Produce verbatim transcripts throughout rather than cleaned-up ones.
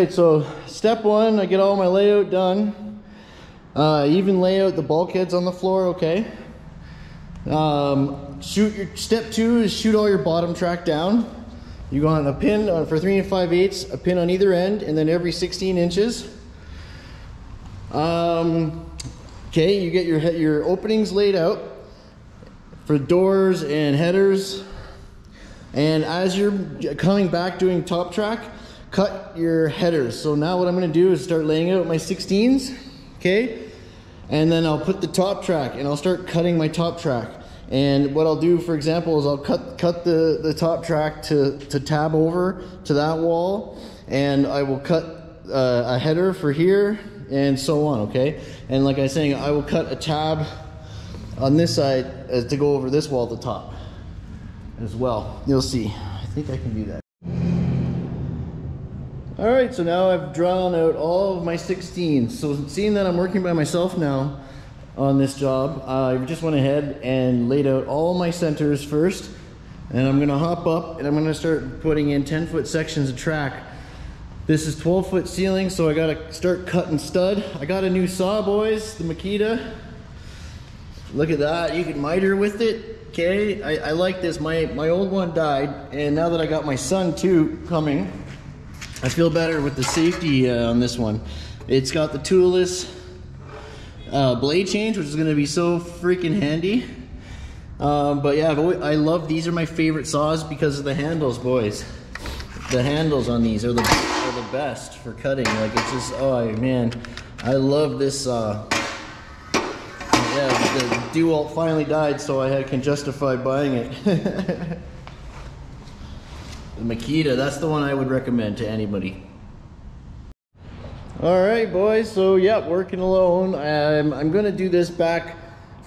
right, so step one, I get all my layout done. Uh, even lay out the bulkheads on the floor, okay. Um, shoot your step two is shoot all your bottom track down. You go on a pin on, for three and five eighths, a pin on either end, and then every sixteen inches. Um, okay, you get your your openings laid out for doors and headers. And as you're coming back doing top track, cut your headers. So now what I'm gonna do is start laying out my sixteens, okay? And then I'll put the top track and I'll start cutting my top track. And what I'll do, for example, is I'll cut cut the, the top track to, to tab over to that wall, and I will cut uh, a header for here and so on, okay? And like I was saying, I will cut a tab on this side as to go over this wall at the top as well. You'll see. I think I can do that. All right, so now I've drawn out all of my sixteens. So seeing that I'm working by myself now on this job, uh, I just went ahead and laid out all my centers first, and I'm gonna hop up and I'm gonna start putting in ten foot sections of track. This is twelve foot ceiling, so I gotta start cutting stud. I got a new saw, boys, the Makita. Look at that, you can miter with it, okay? I, I like this, my, my old one died, and now that I got my son too coming, I feel better with the safety uh, on this one. It's got the toolless uh, blade change, which is gonna be so freaking handy. Um, but yeah, I've always, I love, these are my favorite saws because of the handles, boys. The handles on these are the, are the best for cutting. Like, it's just, oh man, I love this saw. Yeah, the Dewalt finally died, so I can justify buying it. The Makita, that's the one I would recommend to anybody. All right, boys, so yeah, working alone. I'm, I'm gonna do this back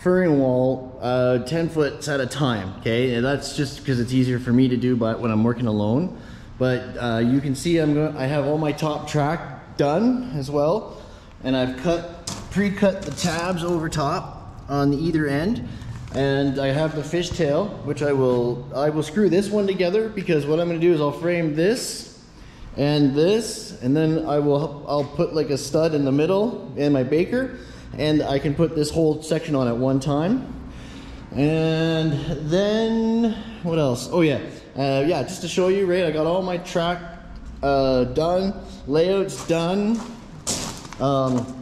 furring wall uh, ten foot at a time, okay? And that's just because it's easier for me to do but when I'm working alone. But uh, you can see I'm gonna, I have all my top track done as well. And I've cut, pre-cut the tabs over top on either end. And I have the fishtail, which I will I will screw this one together, because what I'm gonna do is I'll frame this and this, and then I will I'll put like a stud in the middle in my baker, and I can put this whole section on at one time. And then what else? Oh yeah, uh, yeah. Just to show you, right? I got all my track uh, done, layouts done. Um,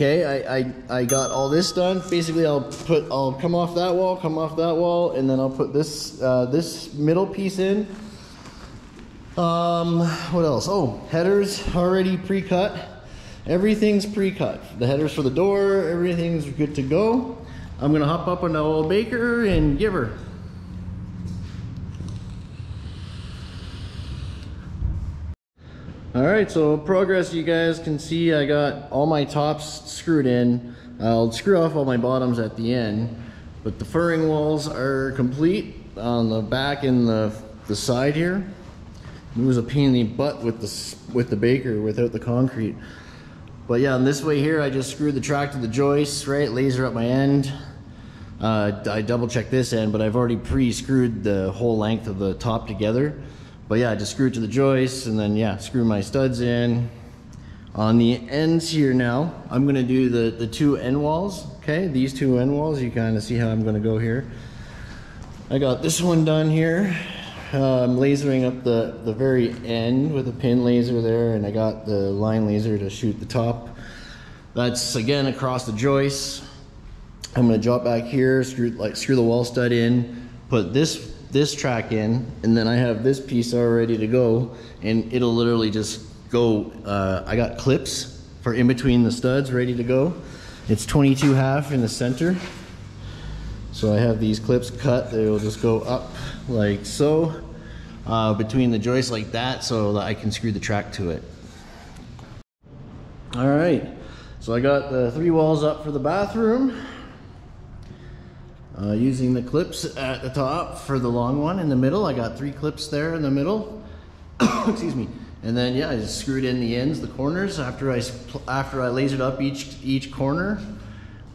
Okay, I, I, I got all this done. Basically, I'll put I'll come off that wall, come off that wall, and then I'll put this uh, this middle piece in. Um, what else? Oh, headers already pre-cut. Everything's pre-cut. The headers for the door, everything's good to go. I'm gonna hop up on the old baker and give her. All right, so progress, you guys can see I got all my tops screwed in. I'll screw off all my bottoms at the end, but the furring walls are complete on the back and the, the side here. It was a pain in the butt with the, with the baker without the concrete. But yeah, on this way here, I just screwed the track to the joist, right? Laser up my end. Uh, I double checked this end, but I've already pre-screwed the whole length of the top together. But yeah, just screw it to the joist, and then yeah, screw my studs in. On the ends here now, I'm gonna do the, the two end walls, okay? These two end walls, you kinda see how I'm gonna go here. I got this one done here. Uh, I'm lasering up the, the very end with a pin laser there, and I got the line laser to shoot the top. That's, again, across the joist. I'm gonna drop back here, screw, like, screw the wall stud in, put this this track in, and then I have this piece all ready to go, and it'll literally just go. uh, I got clips for in between the studs ready to go. It's twenty-two half in the center, so I have these clips cut. They will just go up like so, uh, between the joists like that, so that I can screw the track to it. All right, so I got the three walls up for the bathroom, Uh, using the clips at the top for the long one in the middle. I got three clips there in the middle. Excuse me. And then yeah, I just screwed in the ends, the corners. After I after I lasered up each each corner,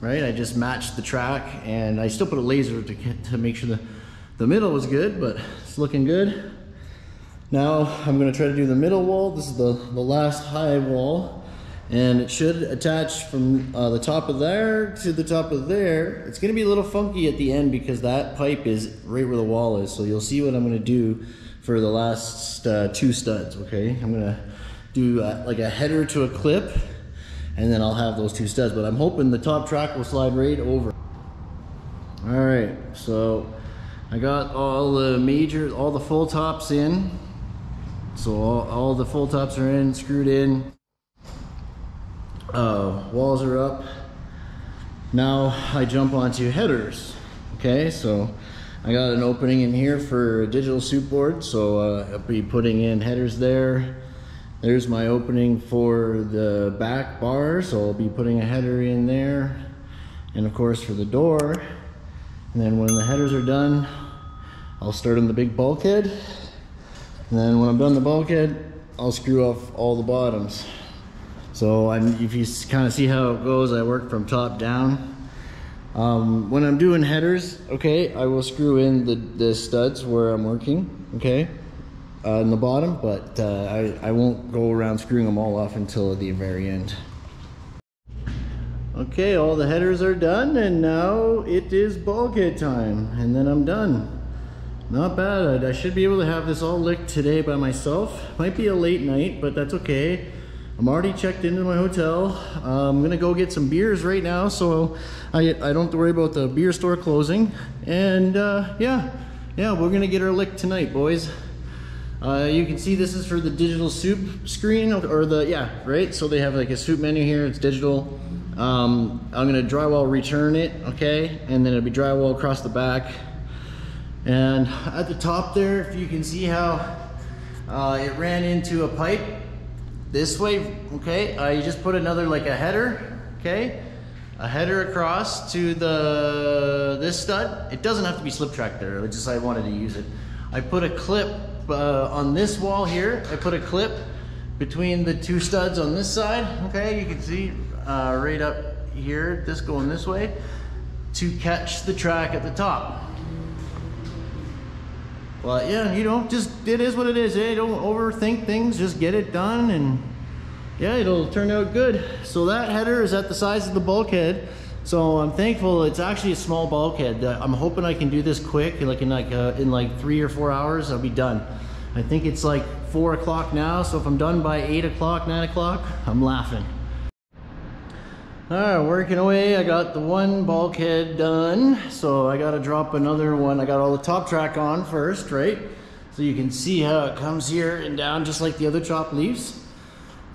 right? I just matched the track, and I still put a laser to get, to make sure the the middle was good, but it's looking good. Now I'm going to try to do the middle wall. This is the, the last high wall, and it should attach from uh, the top of there to the top of there. It's going to be a little funky at the end because that pipe is right where the wall is, so you'll see what I'm going to do for the last uh, two studs, okay? I'm going to do uh, like a header to a clip, and then I'll have those two studs, but I'm hoping the top track will slide right over. All right, so I got all the major, all the full tops in. So all, all the full tops are in, screwed in. Uh, walls are up. Now I jump onto headers. Okay, so I got an opening in here for a digital soup board, so uh, I'll be putting in headers there. There's my opening for the back bar, so I'll be putting a header in there, and of course for the door. And then when the headers are done, I'll start on the big bulkhead. And then when I'm done the bulkhead, I'll screw off all the bottoms. So I'm, if you kind of see how it goes, I work from top down. Um, when I'm doing headers, okay, I will screw in the, the studs where I'm working, okay, uh, in the bottom, but uh, I, I won't go around screwing them all off until the very end. Okay, all the headers are done, and now it is bulkhead time, and then I'm done. Not bad. I, I should be able to have this all licked today by myself. Might be a late night, but that's okay. I'm already checked into my hotel. Uh, I'm gonna go get some beers right now, so I, I don't have to worry about the beer store closing. And uh, yeah, yeah, we're gonna get our lick tonight, boys. Uh, you can see this is for the digital soup screen, or the, yeah, right? So they have like a soup menu here, it's digital. Um, I'm gonna drywall return it, okay? And then it'll be drywall across the back. And at the top there, if you can see how uh, it ran into a pipe this way, okay? Uh, you just put another, like a header, okay? A header across to the this stud. It doesn't have to be slip track there, it's just I wanted to use it. I put a clip uh, on this wall here. I put a clip between the two studs on this side, okay? You can see uh, right up here, this going this way, to catch the track at the top. Well, yeah, you know, just it is what it is. Eh? Don't overthink things. Just get it done, and yeah, it'll turn out good. So that header is at the size of the bulkhead. So I'm thankful it's actually a small bulkhead. I'm hoping I can do this quick, like in like uh, in like three or four hours, I'll be done. I think it's like four o'clock now. So if I'm done by eight o'clock, nine o'clock, I'm laughing. All right, working away. I got the one bulkhead done, so I gotta drop another one. I got all the top track on first, right? So you can see how it comes here and down, just like the other chopped leaves.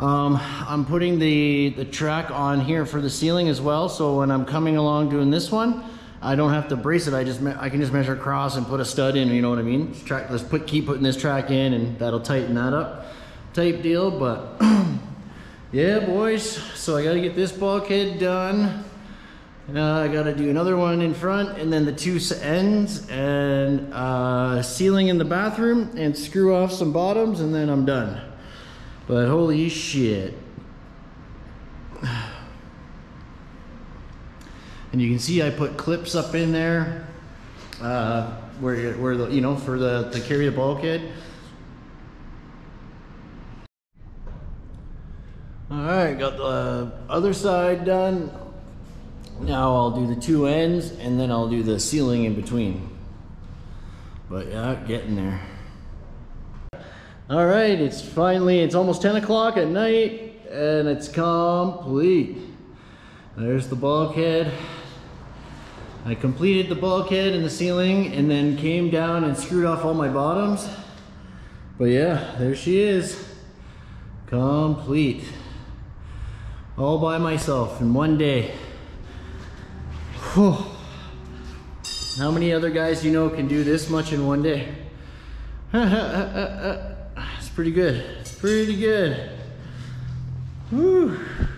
Um, I'm putting the, the track on here for the ceiling as well, so when I'm coming along doing this one, I don't have to brace it. I just I can just measure across and put a stud in, you know what I mean? Let's, track, let's put, keep putting this track in, and that'll tighten that up type deal, but yeah, boys, so I gotta get this bulkhead done. Now I gotta do another one in front, and then the two ends, and uh, ceiling in the bathroom, and screw off some bottoms, and then I'm done. But holy shit. And you can see I put clips up in there, uh, where, where the, you know, for the, to carry the bulkhead. Alright, got the other side done. Now I'll do the two ends, and then I'll do the ceiling in between. But yeah, getting there. Alright, it's finally, it's almost ten o'clock at night, and it's complete. There's the bulkhead. I completed the bulkhead and the ceiling, and then came down and screwed off all my bottoms. But yeah, there she is. Complete. All by myself in one day. Whew. How many other guys you know can do this much in one day? It's pretty good. It's pretty good. Whew.